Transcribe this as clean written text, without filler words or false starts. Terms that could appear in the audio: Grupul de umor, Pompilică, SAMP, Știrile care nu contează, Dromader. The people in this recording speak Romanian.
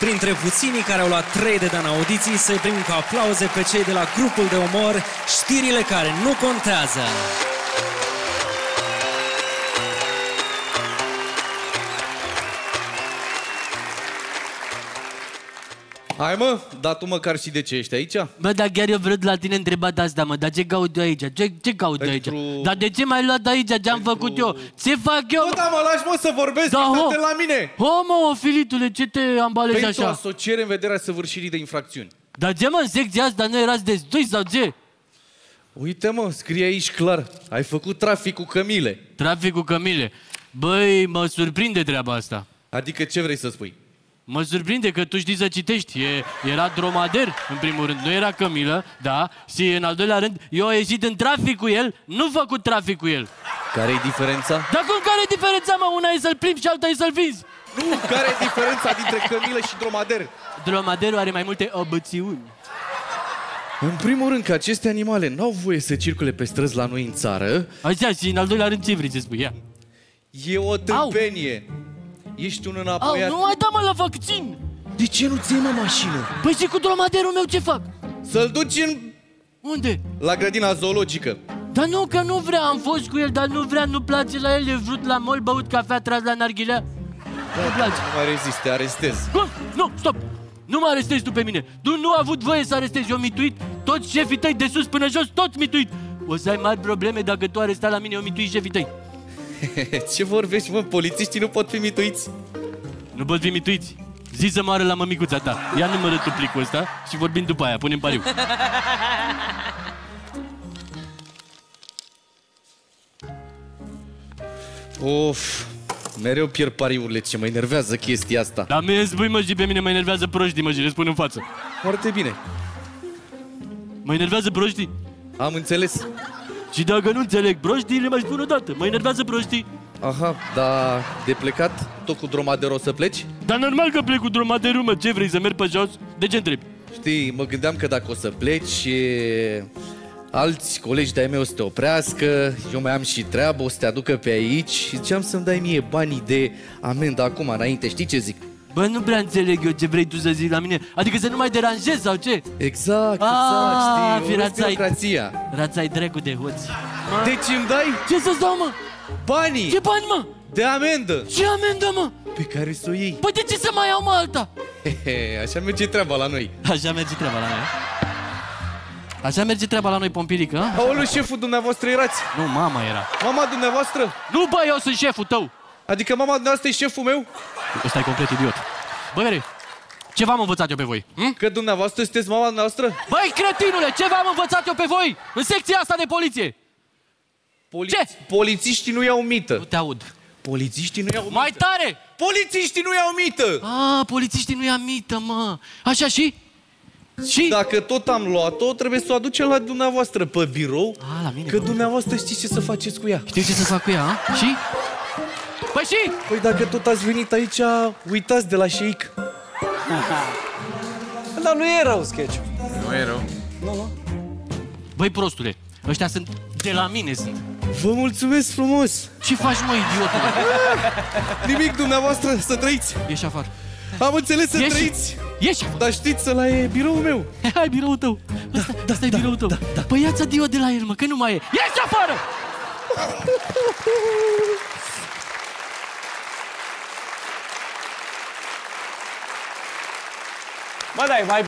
Printre puținii care au luat 3 de dan audiții, să-i primim cu aplauze pe cei de la Grupul de umor, Știrile care nu contează. Hai mă, dar tu măcar și de ce ești aici? Bă, dar chiar eu vreau de la tine întrebat asta, mă, dar ce caut eu aici? Ce caut eu aici? Dar de ce m-ai luat aici? Ce-am făcut eu? Ce fac eu? Bă, da, mă, lași mă să vorbesc, uite-te la mine! Mă, ofilitule, ce te ambalezi așa? Pentru asociere în vederea săvârșirii de infracțiuni. Dar ce mă, în secția asta nu erați destui sau ce? Uite mă, scrie aici clar, ai făcut trafic cu cămile. Trafic cu cămile? Băi, mă surprinde treaba asta. Adică ce vrei să spui? Mă surprinde că tu știi să citești. Era dromader, în primul rând, nu era cămilă, da? Și în al doilea rând, eu am ieșit în trafic cu el, nu făcut trafic cu el. Care-i diferența? Dar cum care-i diferența, mă? Una e să-l plimbi și alta e să-l vinzi. Nu, care-i diferența dintre cămilă și dromader? Dromaderul are mai multe obățiuni. În primul rând că aceste animale n-au voie să circule pe străzi la noi în țară. Așa, și în al doilea rând ce vrei să spui? Ia. E o tâmpenie. Au. Ești un înapoiat. Nu mai da, mă, la vaccin! De ce nu ții, mă, mașină? Păi și cu dromaderul meu ce fac? Să-l duci în... Unde? La grădina zoologică. Dar nu, că nu vrea, am fost cu el, dar nu vrea, nu place la el, e vrut la mol, băut cafea, tras la narghilea. Nu-mi place. Nu mai rezist, te arestez. Cum? Nu, stop! Nu mă arestezi tu pe mine. Tu nu ai avut voie să arestezi, eu mituit, toți șefii tăi de sus până jos, toți mituit. O să ai mari probleme dacă tu arestai la mine, eu mituit șefii tăi. Ce vorbești, mă? Polițiștii nu pot fi mituiți? Nu pot fi mituiți? Zi să moară la mămicuța ta. Ia numără tu plicul ăsta și vorbim după aia. Punem pariu. Of, mereu pierd pariurile. Ce mă enervează chestia asta. Dar mie îmi spui, mă, și pe mine mă enervează proștii, mă, și le spun în față. Foarte bine. Mă enervează proștii? Am înțeles. Și dacă nu înțeleg proștii, le mai spun odată. Mă enervează proștii. Aha, dar de plecat, tot cu dromaderul o să pleci? Dar normal că plec cu dromaderul, mă. Ce vrei, să merg pe jos? De ce întrebi? Știi, mă gândeam că dacă o să pleci, alți colegi de-ai mei o să te oprească, eu mai am și treabă, o să te aducă pe aici și ziceam să-mi dai mie banii de amendă acum, înainte, știi ce zic? Bă, nu prea înțeleg eu ce vrei tu să zici la mine. Adică să nu mai deranjezi sau ce? Exact, exact, știi, urăți birocrația. Rațai dracu de hoți. Deci îmi dai? Ce să-ți dau, mă? Banii. Ce bani, mă? De amendă. Ce amendă, mă? Pe care să o iei. Păi de ce să mai iau, mă, alta? Așa merge treaba la noi. Așa merge treaba la noi. Așa merge treaba la noi, Pompilică, a? Aoleu, șeful dumneavoastră erați. Nu, mama era. Mama dumneavoastră? Nu, bă, eu sunt șeful tău. Adică mama dumneavoastră e șeful meu? Ăsta e complet idiot. Băi, ce v-am învățat eu pe voi? Că dumneavoastră sunteți mama noastră? Băi, cretinule, ce v-am învățat eu pe voi? În secția asta de poliție. Ce? Polițiștii nu iau mită. Nu te aud. Polițiștii nu iau mită. Mai tare! Polițiștii nu iau mită! Ah, polițiștii nu iau mită, mă. Așa și? Și? Dacă tot am luat-o, trebuie să o aducem la dumneavoastră pe birou. A, la mine, că dumneavoastră știți ce să faceți cu ea. Știți ce să fac cu ea, a? Și? Păi și? Păi dacă tot ați venit aici, uitați de la Shake. Dar nu e rău sketch. Nu e rău. Nu, nu. Băi, prostule, ăștia sunt de la mine, sunt. Vă mulțumesc frumos. Ce faci, mă, idiotule? Nimic, dumneavoastră, să trăiți. Ieși afară. Am înțeles, să trăiți. Ieși afară. Dar știți, ăla e biroul meu. Hai, biroul tău. Ăsta e biroul tău. Păi ia-ți adio de la el, mă, că nu mai e. Ieși afară! Mă, dai, mai